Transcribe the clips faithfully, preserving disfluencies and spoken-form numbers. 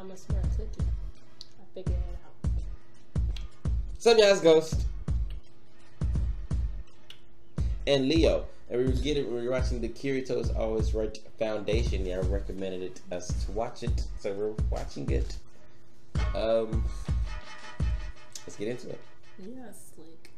I must smell cookie. I figured it out. So yeah, it's Ghost and Leo. And we were getting we were watching the Kirito Is Always Right Foundation. Yeah, I recommended it us to watch it. So we're watching it. Um Let's get into it. Yes, like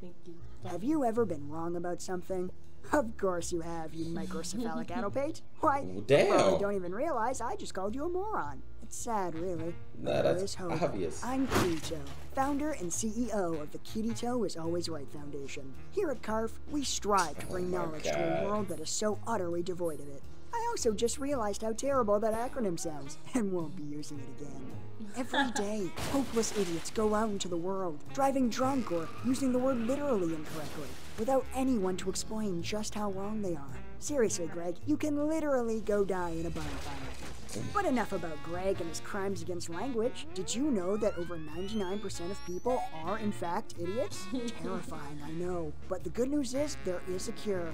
thank you. Have you ever been wrong about something? Of course you have, you microcephalic addlepate. Why, well, damn. Well, I don't even realize I just called you a moron. It's sad, really. Nah, that's obvious. I'm Kirito, founder and C E O of the Kirito Is Always Right Foundation. Here at C A R F, we strive to bring oh knowledge God. to a world that is so utterly devoid of it. I also just realized how terrible that acronym sounds, and won't be using it again. Every day, hopeless idiots go out into the world, driving drunk or using the word literally incorrectly, without anyone to explain just how wrong they are. Seriously, Greg, you can literally go die in a bonfire. But enough about Greg and his crimes against language. Did you know that over ninety-nine percent of people are, in fact, idiots? Terrifying, I know. But the good news is, there is a cure.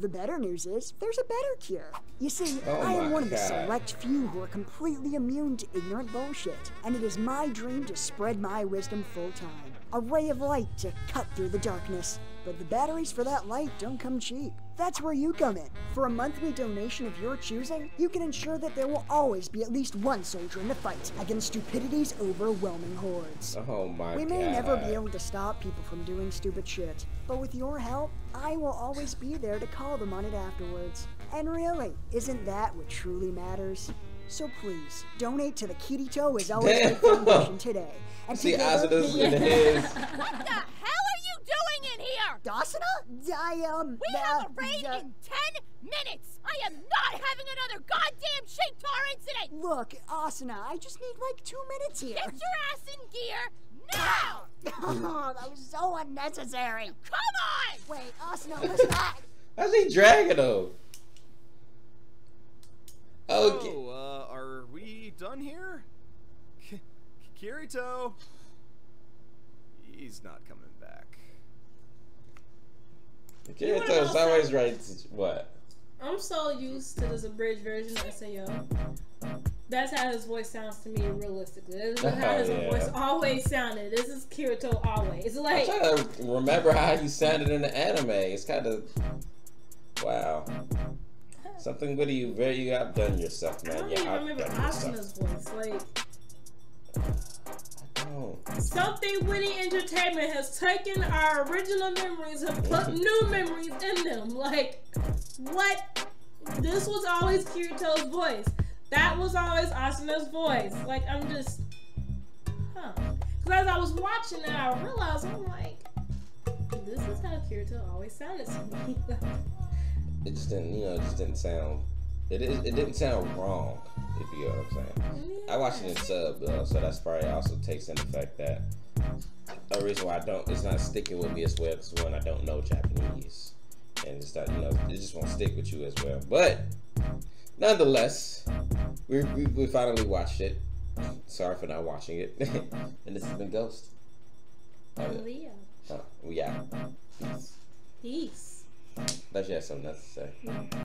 The better news is, there's a better cure. You see, oh I am one God. of the select few who are completely immune to ignorant bullshit, and it is my dream to spread my wisdom full time. A ray of light to cut through the darkness. But the batteries for that light don't come cheap. That's where you come in. For a monthly donation of your choosing, you can ensure that there will always be at least one soldier in the fight against stupidity's overwhelming hordes. Oh my We may God. never be able to stop people from doing stupid shit, but with your help, I will always be there to call them on it afterwards. And really, isn't that what truly matters? So please, donate to the Kirito Is Always Right Foundation today. And See, Asuna's in his. What the hell? Doing in here? Asuna? I um. We uh, have a raid uh, in ten minutes. I am not having another goddamn Shaketar incident. Look, Asuna, I just need like two minutes here. Get your ass in gear now. Oh, that was so unnecessary. Come on. Wait, Asuna, what's that? How's he dragging him? Okay. So, uh, are we done here? K Kirito. He's not coming back. Kirito's always right. What? I'm so used to this abridged version of S A O. That's how his voice sounds to me realistically. That's oh, how his yeah. voice always sounded. This is Kirito always. It's like, I'm trying to remember how he sounded in the anime. It's kind of wow. Something witty you very you outdone yourself, man. I don't you even remember Asuna's voice. Like. Oh. Something Witty Entertainment has taken our original memories and put new memories in them. Like, what? This was always Kirito's voice. That was always Asuna's voice. Like, I'm just, huh? Because as I was watching it, I realized I'm like, this is how Kirito always sounded to me. It just didn't, you know, it just didn't sound. It, is, it didn't sound wrong, if you know what I'm saying. Yeah. I watched it in sub, though, so that's probably also takes in the fact that a reason why I don't, it's not sticking with me as well, because one, I don't know Japanese, and it's not, you know, it just won't stick with you as well. But nonetheless, we, we, we finally watched it. Sorry for not watching it. And this has been Ghost. And Leo. Oh, yeah. Peace. Peace. That she has something else to say. Yeah.